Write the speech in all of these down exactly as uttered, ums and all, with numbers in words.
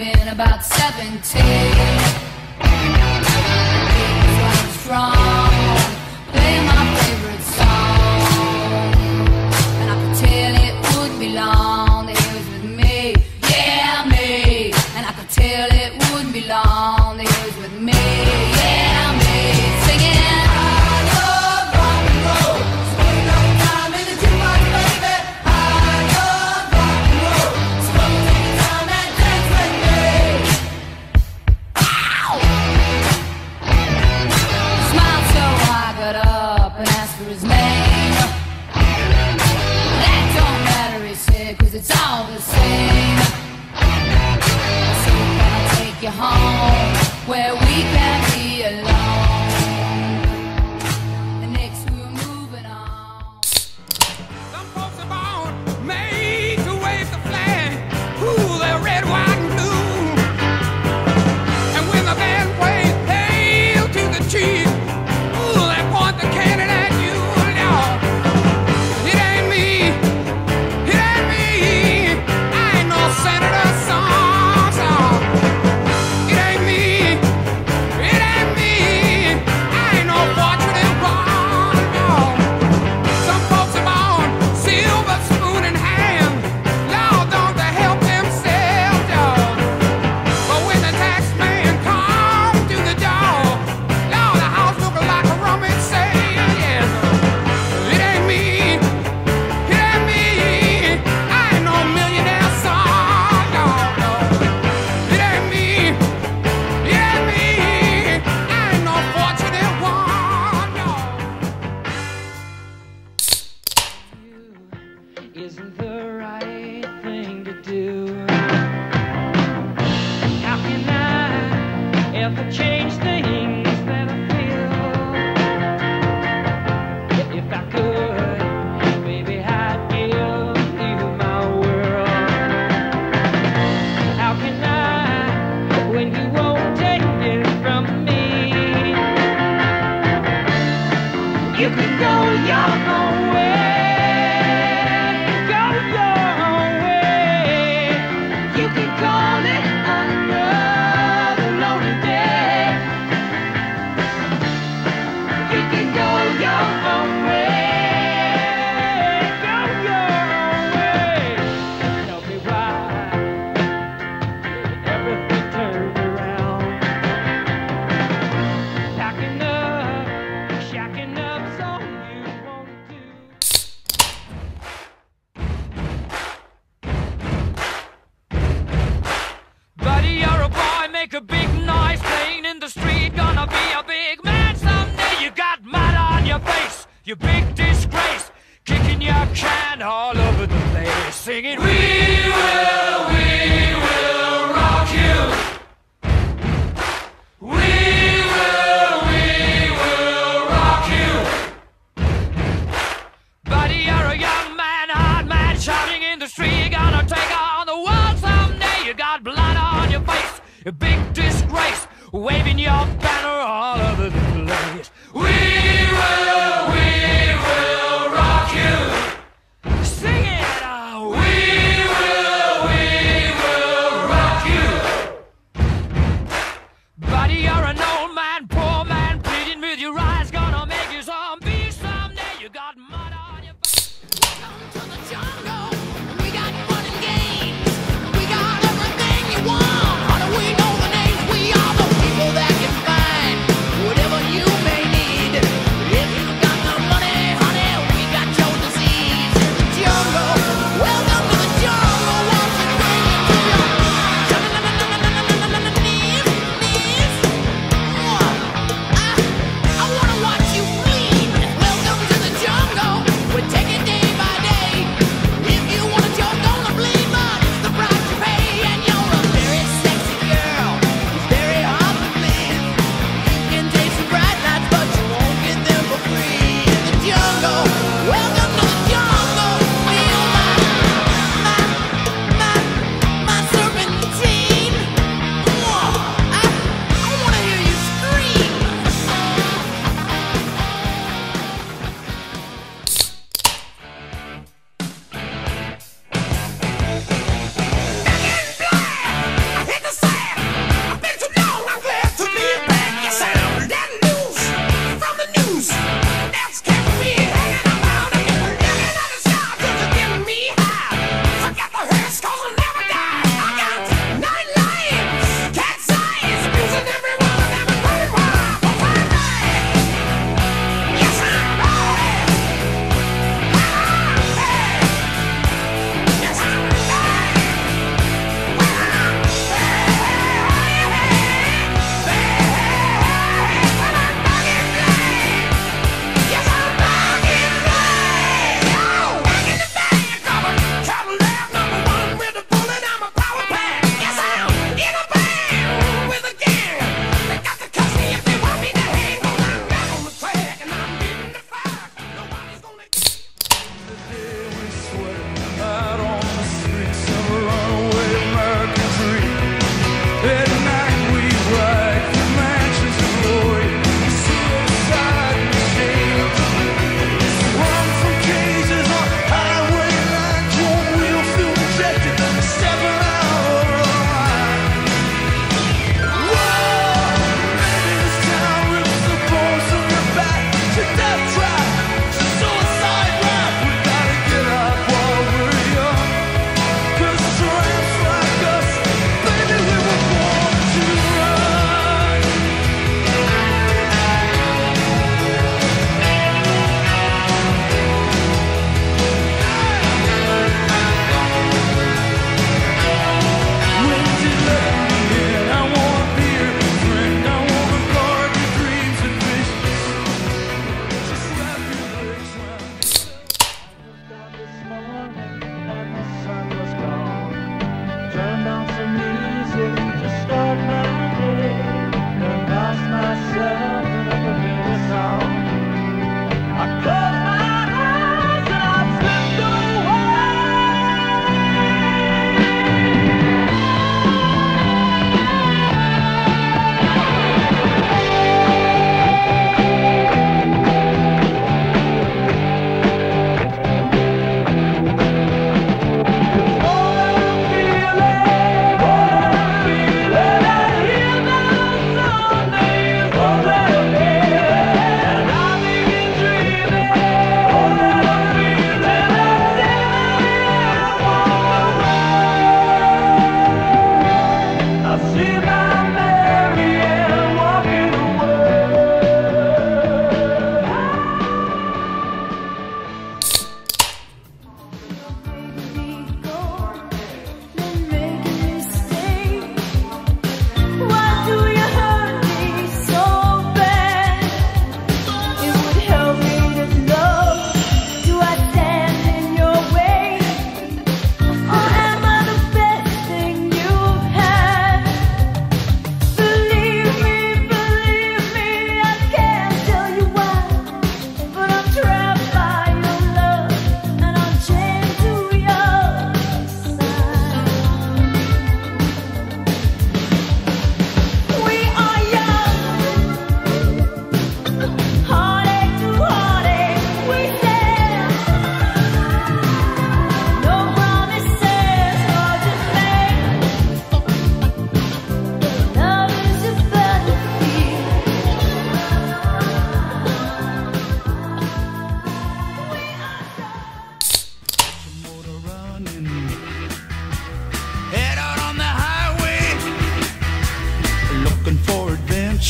been about seventeen. It's all the same. So I'll take you home where we can be alone. And next we're moving on. Some folks are born made to wave the flag. Ooh, they're red, white, and blue. And when the band plays hail to the chief, ooh, they point the cannon at you. Now, isn't the right thing to do. How can I ever change things that I feel? If I could, baby, I'd give you my world. How can I, when you won't take it from me? You can go your own way. Make a big noise playing in the street. Gonna be a big man someday. You got mud on your face, you big disgrace. Kicking your can all over the place, singing, we will, we will rock you. We will, we will rock you. Buddy, you're a young man, hard man, shouting in the street. Gonna take on the world someday. You got blood on your face, a big disgrace, waving your banner all over the place. We will, we will rock you. Sing it out. We will, we will rock you. Buddy, you're an old man, poor man, pleading with your eyes. Gonna make you zombie someday. You got mud on your face. Welcome to the jungle. We got fun and games. We got everything you want. We know the names, we are the people that can find whatever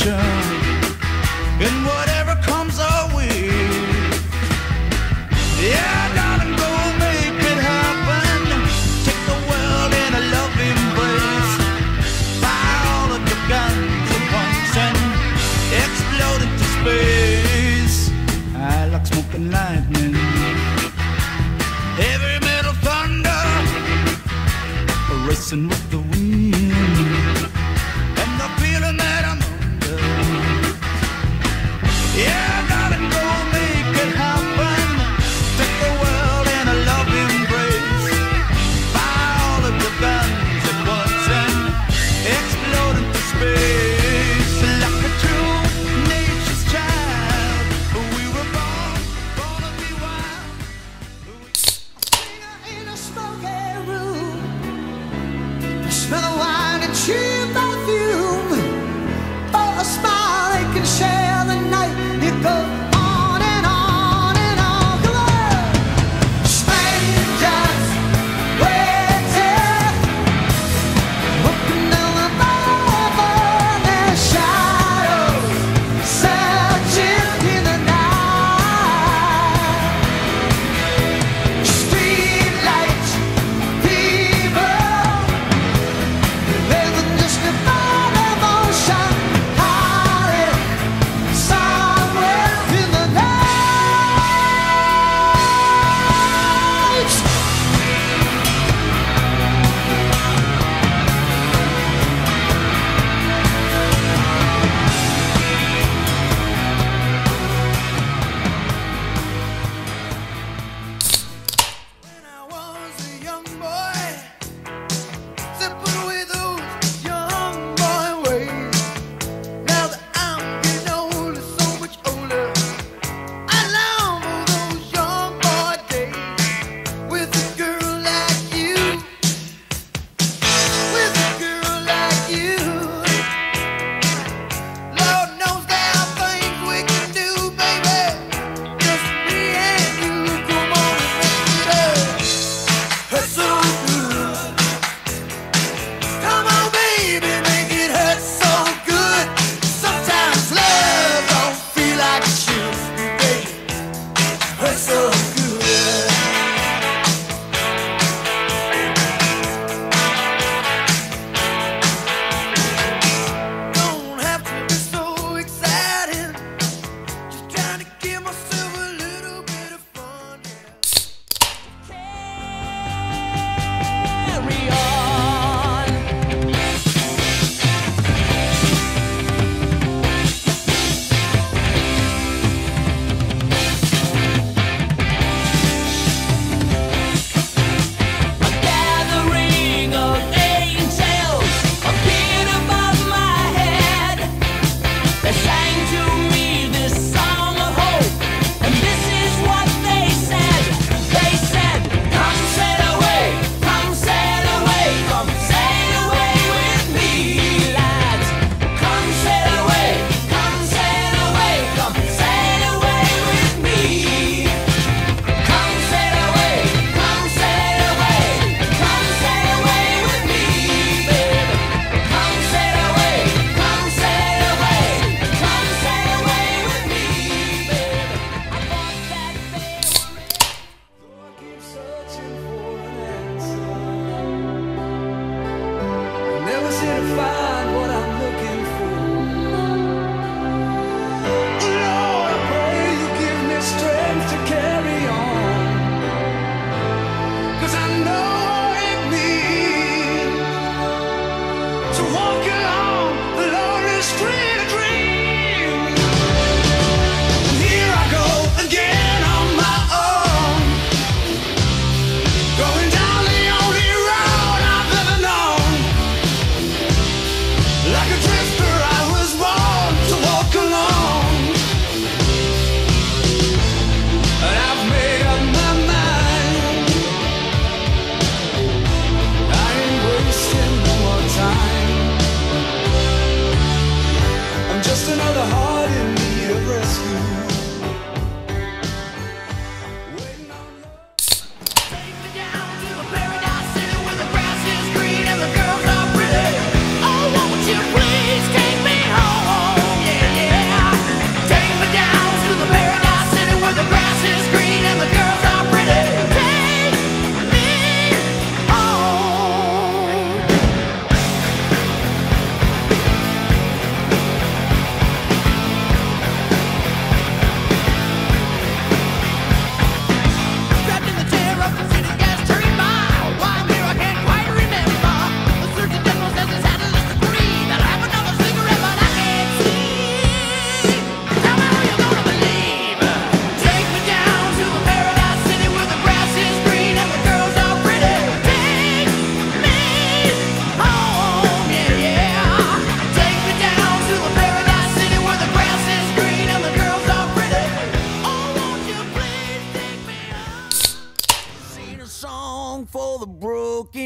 adventure and whatever comes our way. Yeah, darling, go make it happen. Take the world in a loving place. Buy all of your guns and pumps and explode into space. I like smoking lightning, heavy metal thunder, racing with the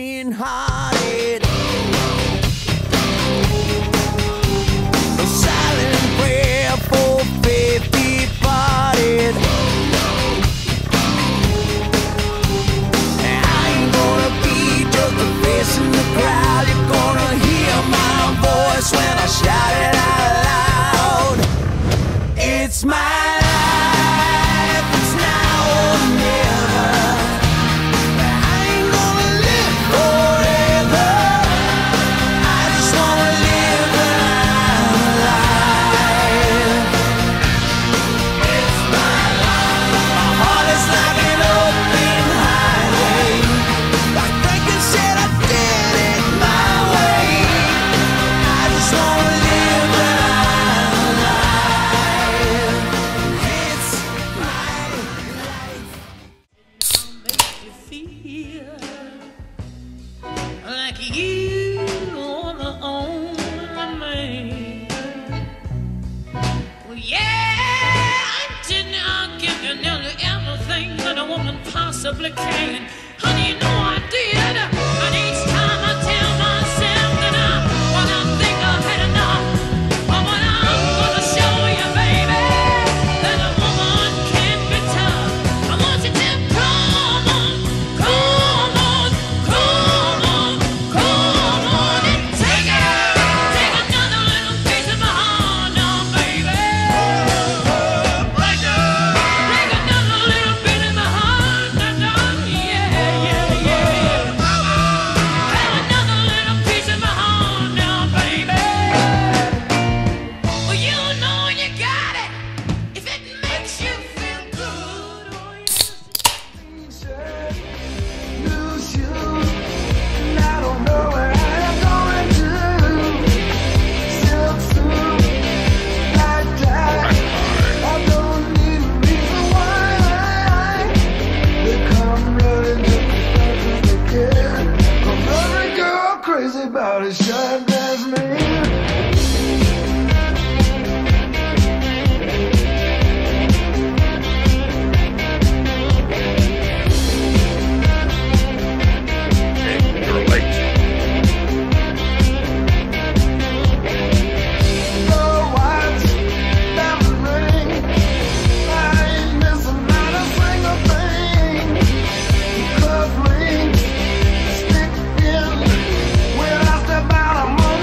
broken-hearted. A silent prayer for faith departed. I ain't gonna be just a face in the crowd. You're gonna hear my voice when I shout it out loud. It's my life, it's now or never. I ain't gonna live forever. I just wanna live when I'm alive. It's my life. My heart is like an open highway. Like Franklin said, I did it my way. I just wanna live when I'm alive. It's my life. Make you feel like you are the only man. Well, yeah, I did not give you nearly everything that a woman possibly can. Honey, you know I did. And each time I tell myself that I, well, I think I've had enough. But what I'm gonna show you, baby, that a woman can be tough. I want you to come on, come on, come on, come on and take it. Take another little piece of my heart now, baby. Take another little bit of my heart now, darling. Yeah, yeah, yeah. Take another little piece of my heart now, baby. Well, you know you got it if it makes you feel good. Oh, yes. New shoes, and I don't know what I'm gonna do. Still true, like that. I don't need a reason why they come running to the again. 'Cause every girl crazy about it, shut as me. When I step out, I'm on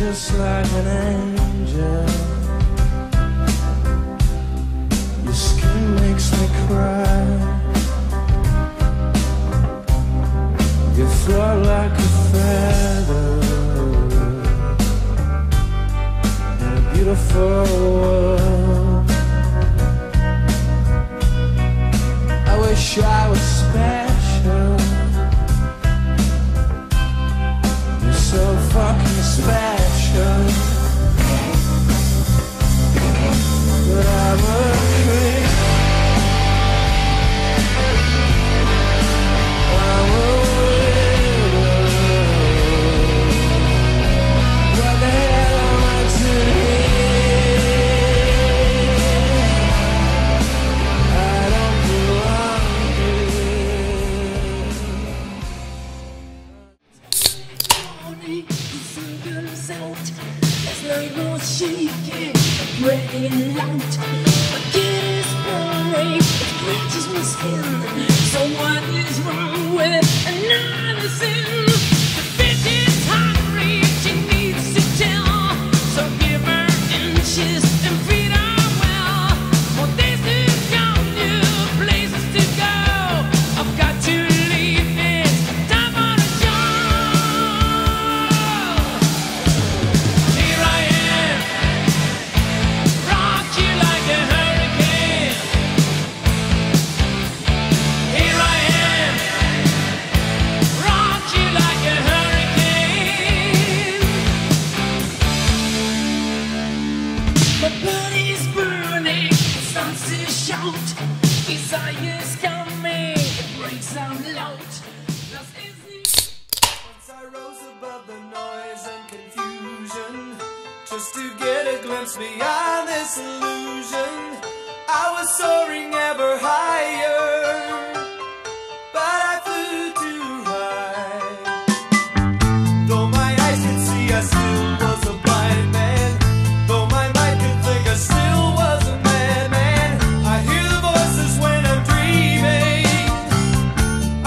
just like an angel. Your skin makes me cry. You float like a feather in a beautiful world. I wish I was special. You're so fucking special. But I'm a creep. Beyond this illusion, I was soaring ever higher, but I flew too high. Though my eyes could see, I still was a blind man. Though my mind could think, I still was a madman. I hear the voices when I'm dreaming.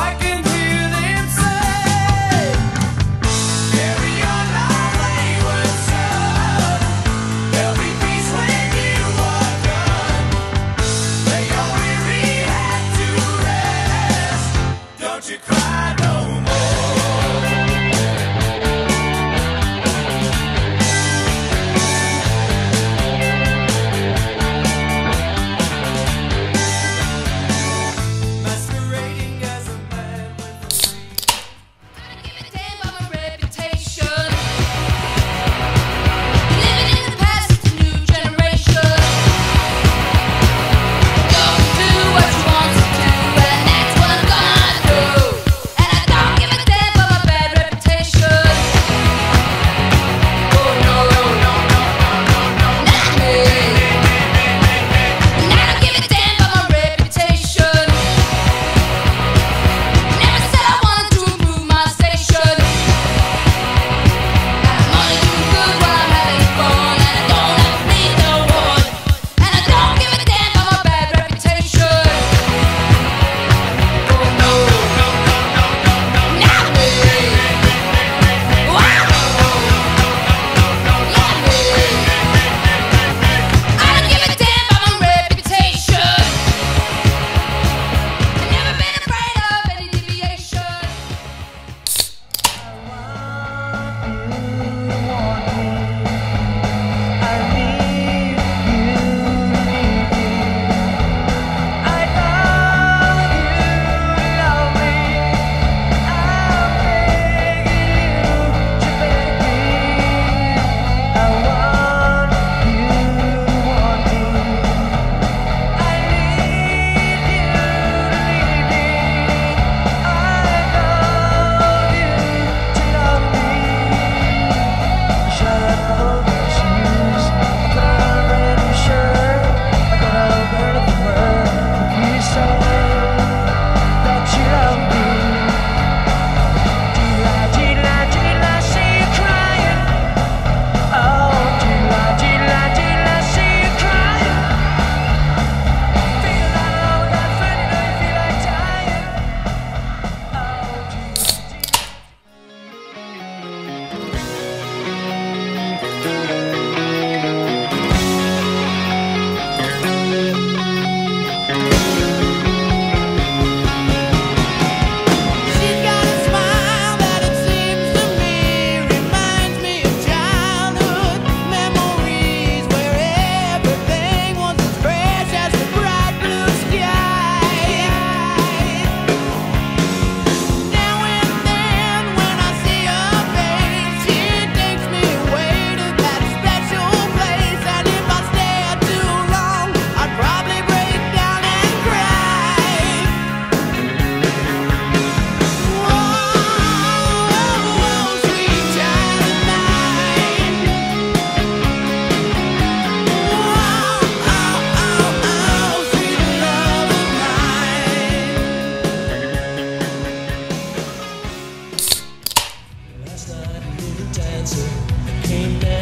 I can hear them say, carry on my wayward son. When you're weary, had to rest.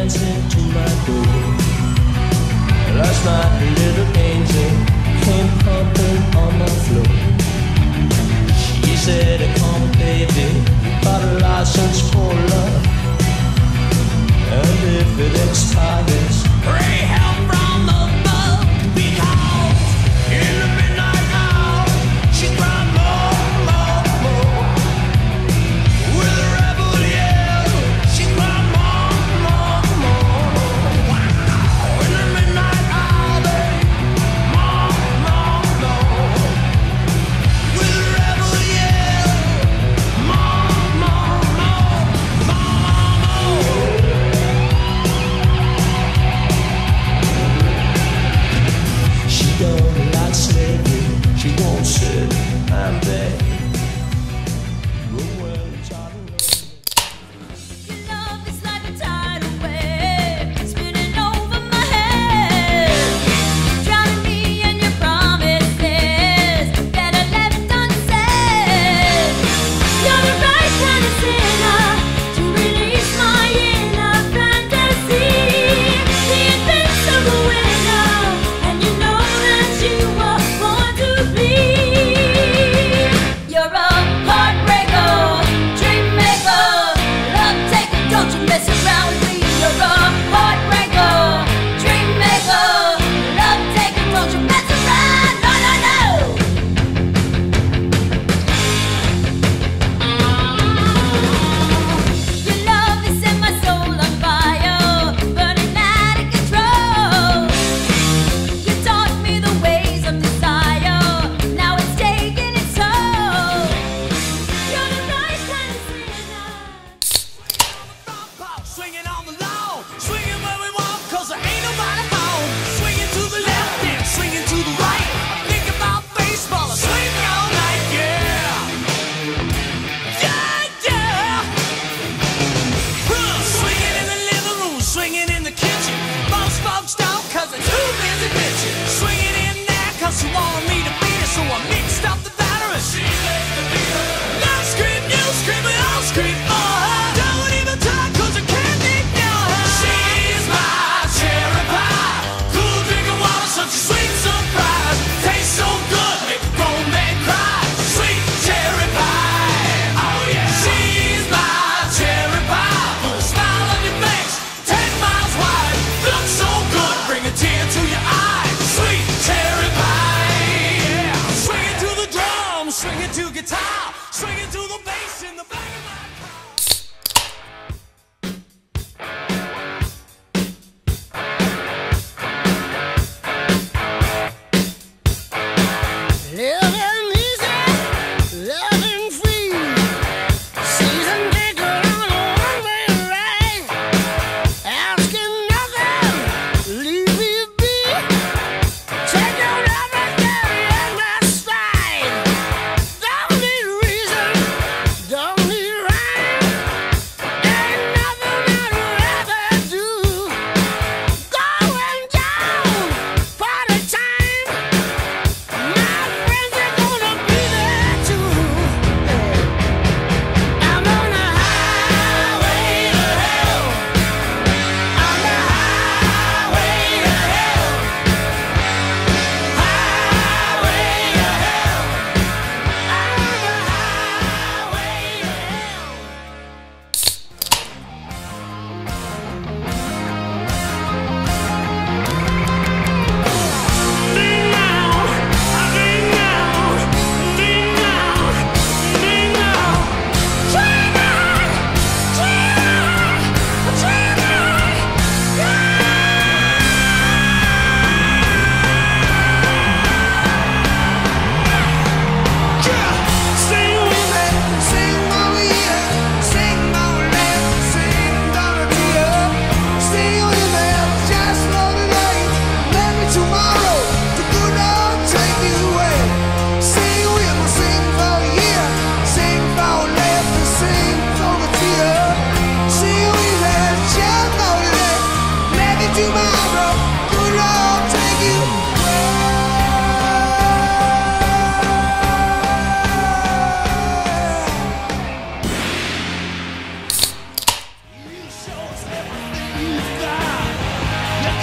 dancing to my door. Last night a little angel came pumping on the floor. She said, come baby, got a license for love. And if it expires, pray help from above. Because in the midnight hour, she cried more, more, more. With a rebel yell, she cried more, more, more. In the midnight hour, babe, more, more, more. With a rebel yell, more, more, more, more, more, more. Thank you.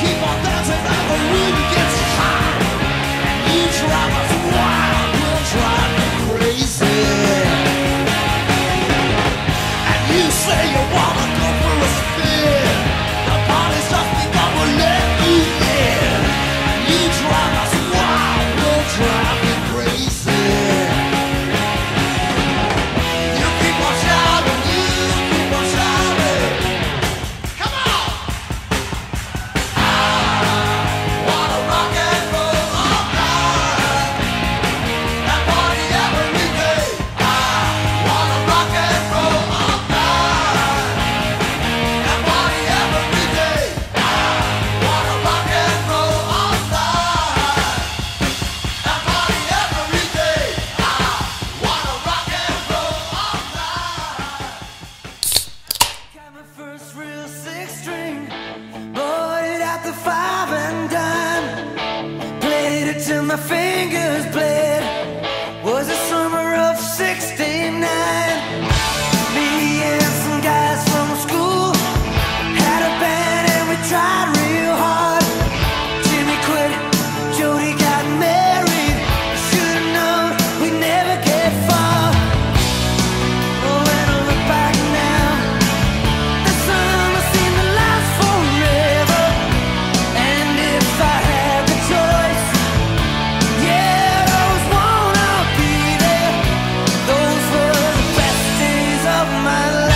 keep on dancing and the room gets hot. You drive us wild, we'll drive you crazy. And you say you wanna go for a spin. The body's just begun, we'll let you in. And you drive us wild, we'll drive you crazy. You keep on shouting, you keep on shouting. Come on! I wanna rock and roll all night. That party every day. I wanna rock and roll all night. That party every day. I wanna rock and roll all night. That party every day. I wanna rock and roll all night. Got my first real six string, bought it at the five and dime. Played it till my fingers bled. Was the summer of sixty-nine. Me and some guys from school had a band and we tried real hard. Jimmy quit, Jody got married. Should've known we'd never get far. Oh, when I look back now, the summer seemed to last forever. And if I had the choice, yeah, I'd always wanna be there. Those were the best days of my life.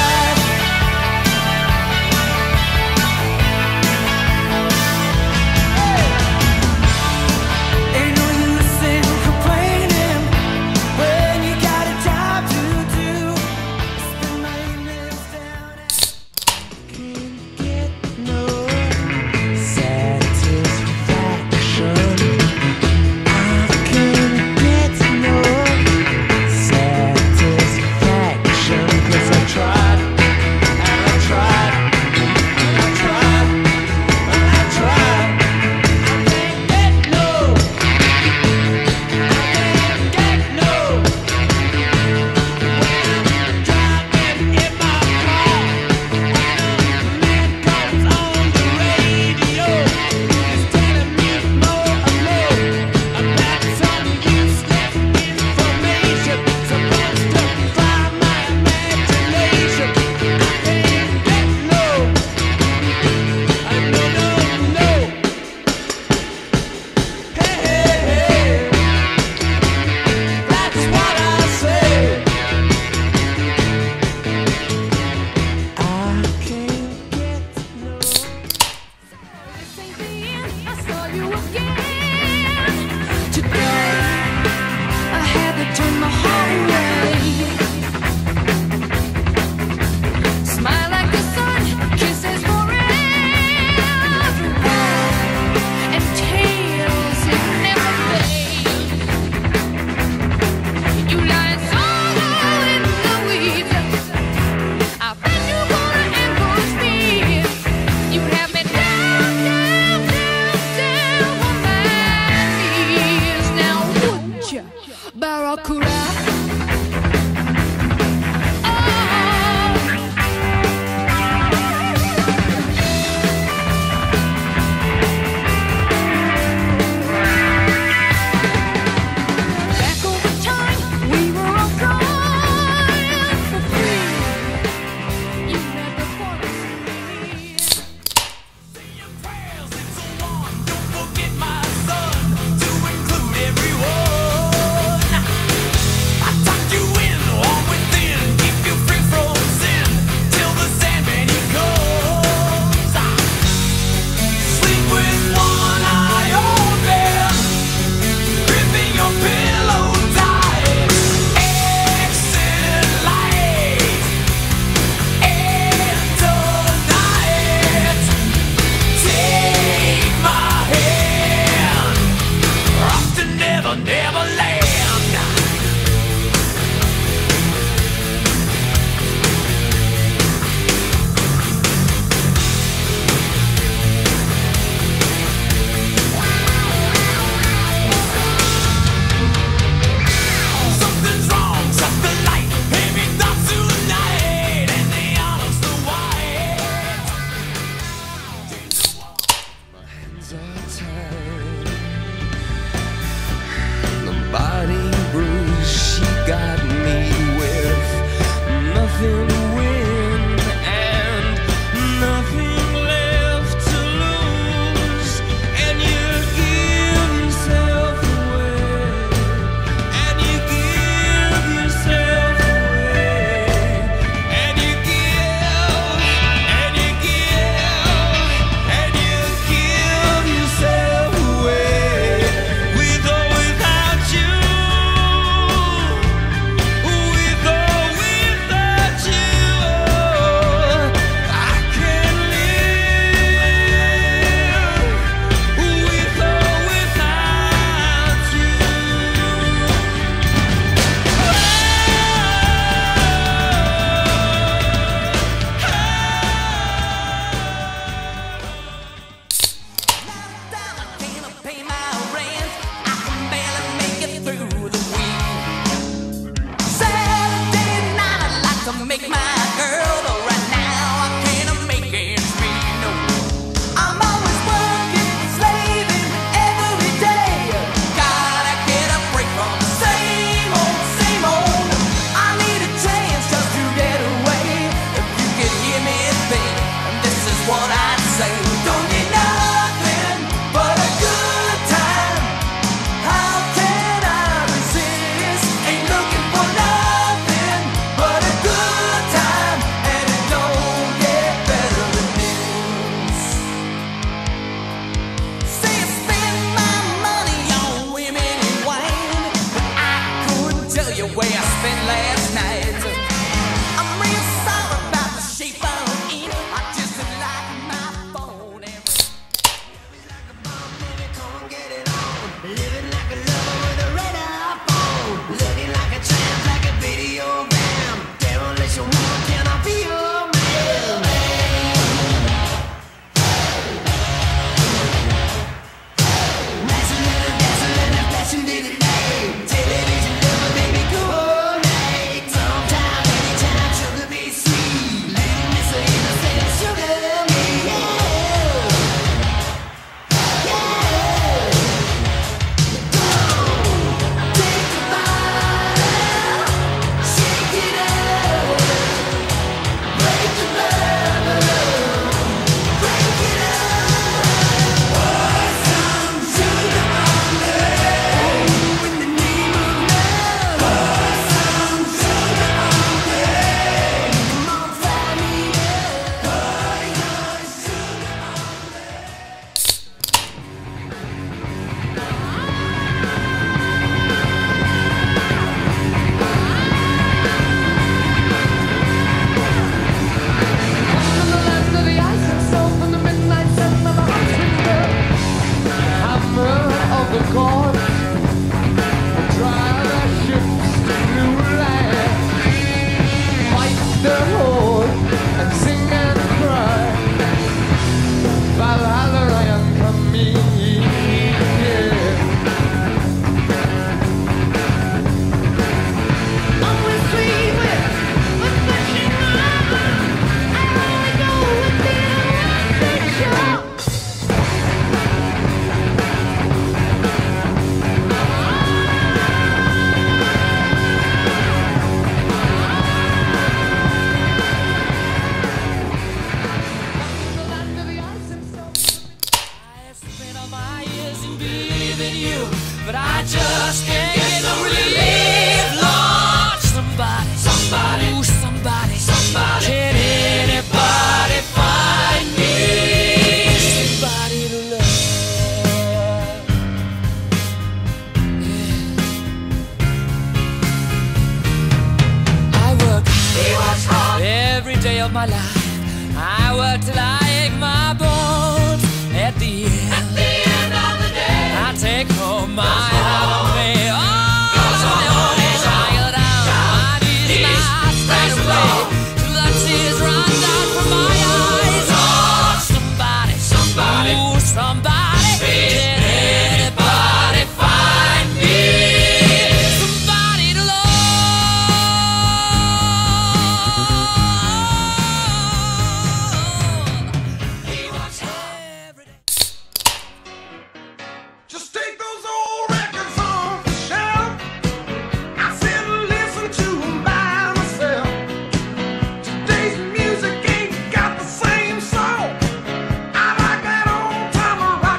you, but I just can't get no relief, Lord. Somebody, somebody, ooh, somebody, somebody, can anybody find me? Somebody to love, yeah. I work, he works hard every day of my life. I work till I ache my bones. At the end, at the end of the day, I take home my heart of me. All I own is I go down, I need my straight away, till the tears run down from my eyes. Oh, somebody, somebody, ooh, somebody, can anybody find me? Somebody to love. He wants every day. Just take those old records off the shelf. I sit and listen to them by myself. Today's music ain't got the same soul. I like that old timer.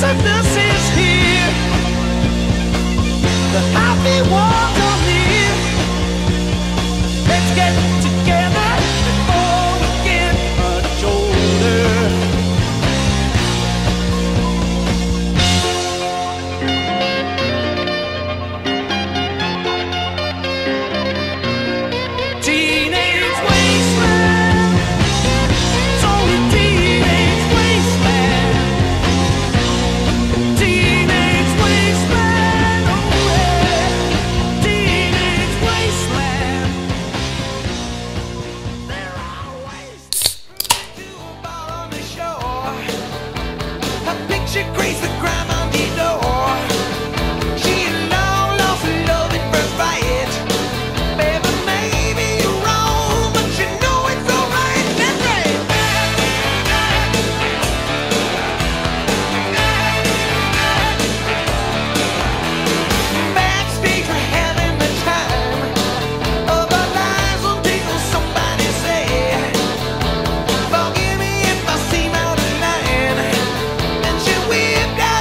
So this is here, the happy world of here. Let's get together before we get much older. Teenage wasteland, it's only teenage wasteland. Teenage wasteland, oh yeah. Teenage wasteland. There are ways to follow the shore. A picture crazy the grime on the door. She alone lost her love in first fight. Baby, maybe you're wrong, but you know it's alright. That's right. Backstage for having the time of our lives until somebody say, "Forgive me if I seem out of line," and she whipped out.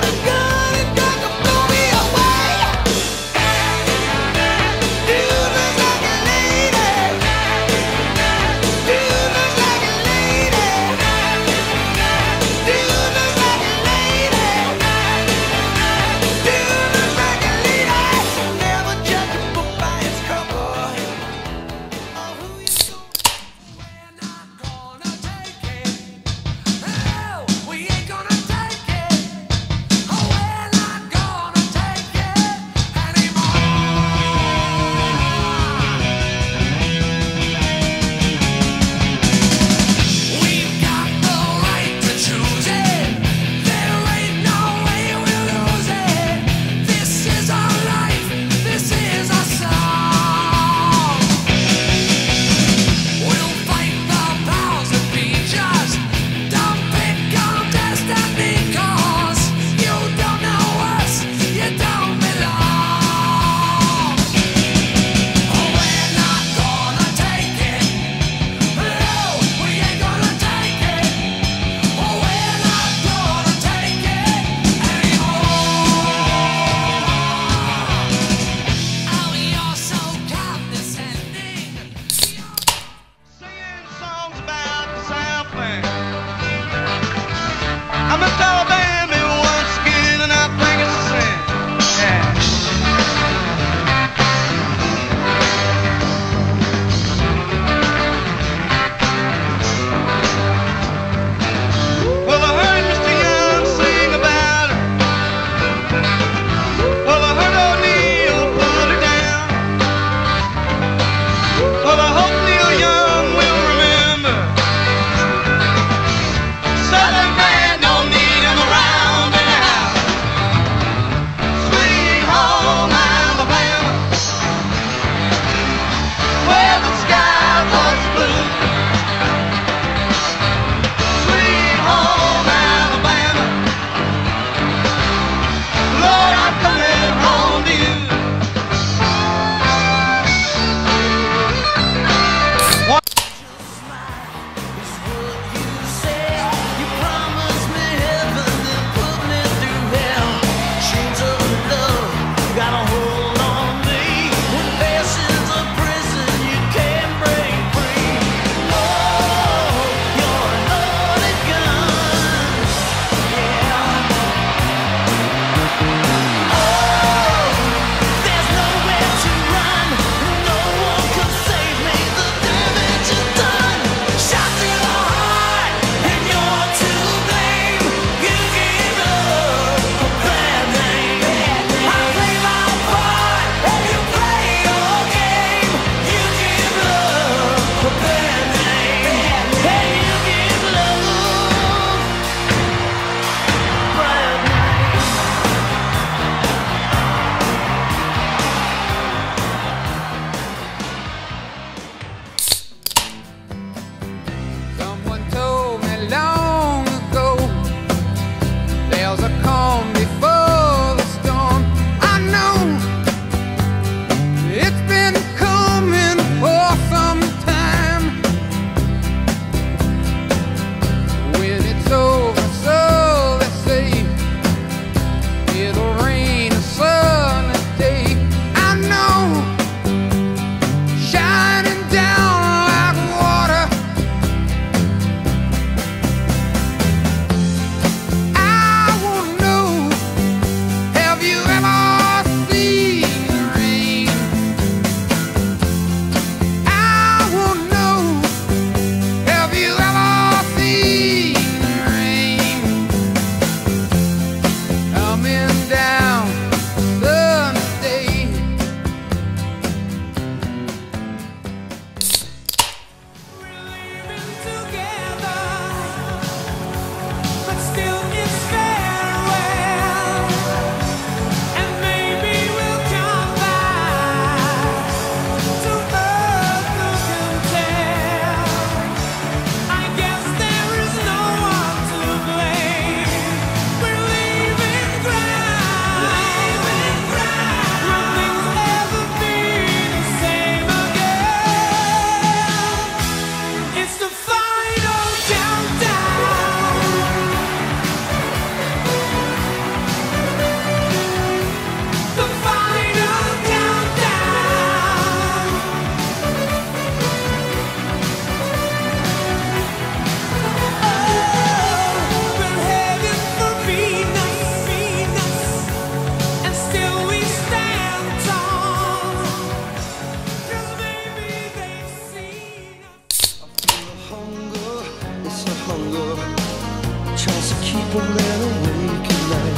tries to keep a man awake at night.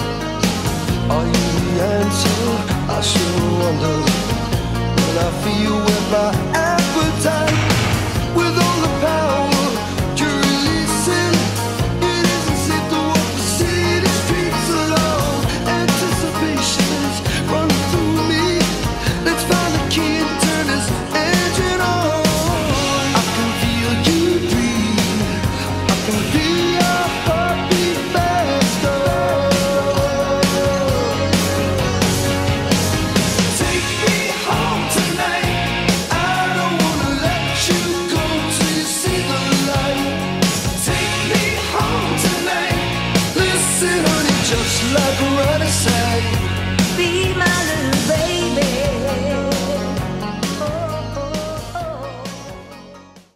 Are you the answer? I sure wonder when I feel with my appetite. With all the power you're releasing, it isn't safe to walk the city streets alone. Anticipation is running through me. Let's find a key and turn this engine on. I can feel you breathe. I can feel your heartbeat faster. Take me home tonight. I don't wanna let you go till you see the light. Take me home tonight. Listen, honey, just like a running side.